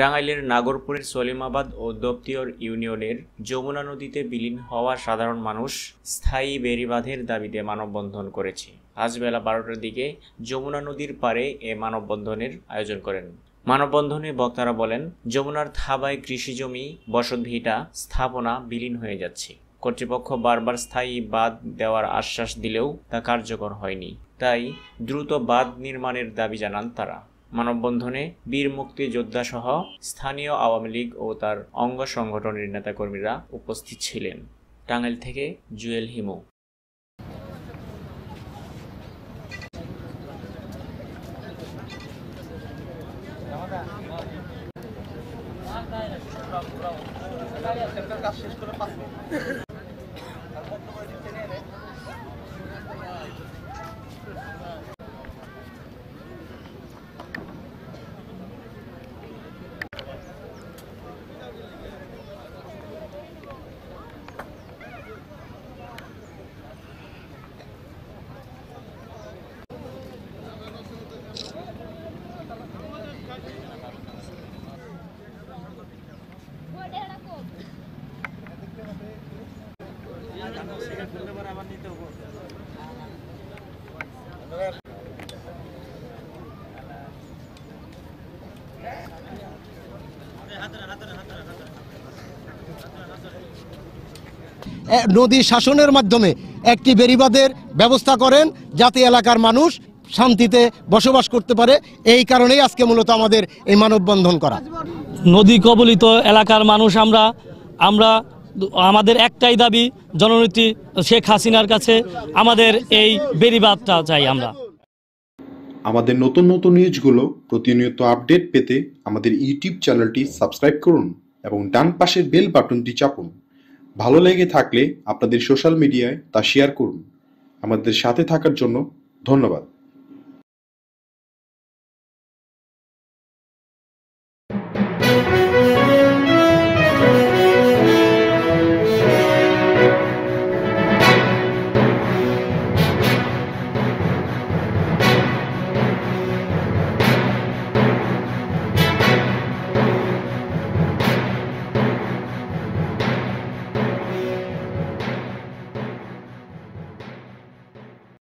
টাঙ্গাইলের নাগরপুরের সলিমাবাদ ও দপ্তিয়র ইউনিয়নের যমুনা নদীতে বিলীন হওয়া সাধারণ মানুষ স্থায়ী বেড়িবাঁধের দাবিতে মানববন্ধন করেছে। আজ বেলা ১২টার দিকে যমুনা নদীর পাড়ে এ মানববন্ধনের আয়োজন করেন। মানববন্ধনে বক্তারা বলেন, যমুনার থাবায় কৃষিজমি, বসতভিটা, স্থাপনা বিলীন হয়ে যাচ্ছে। কর্তৃপক্ষ বারবার স্থায়ী বাঁধ দেওয়ার আশ্বাস দিলেও তা কার্যকর হয়নি, তাই দ্রুত বাঁধ নির্মাণের দাবি জানান তারা। মানববন্ধনে বীর মুক্তিযোদ্ধা সহ স্থানীয় আওয়ামী লীগ ও তার অঙ্গ সংগঠনের নেতাকর্মীরা উপস্থিত ছিলেন। টাঙ্গাইল থেকে জুয়েল হিমু। নদী শাসনের মাধ্যমে একটি বেড়িবাঁধের ব্যবস্থা করেন, যাতে এলাকার মানুষ শান্তিতে বসবাস করতে পারে। এই কারণেই আজকে মূলত আমাদের এই মানববন্ধন করা। নদী কবলিত এলাকার মানুষ আমাদের একটাই দাবি, জননেত্রী শেখ হাসিনার কাছে আমাদের এই বেড়িবাঁধটা চাই। আমাদের নতুন নতুন নিউজগুলো প্রতিনিয়ত আপডেট পেতে আমাদের ইউটিউব চ্যানেলটি সাবস্ক্রাইব করুন এবং ডান পাশের বেল বাটনটি চাপুন। ভালো লেগে থাকলে আপনাদের সোশ্যাল মিডিয়ায় তা শেয়ার করুন। আমাদের সাথে থাকার জন্য ধন্যবাদ।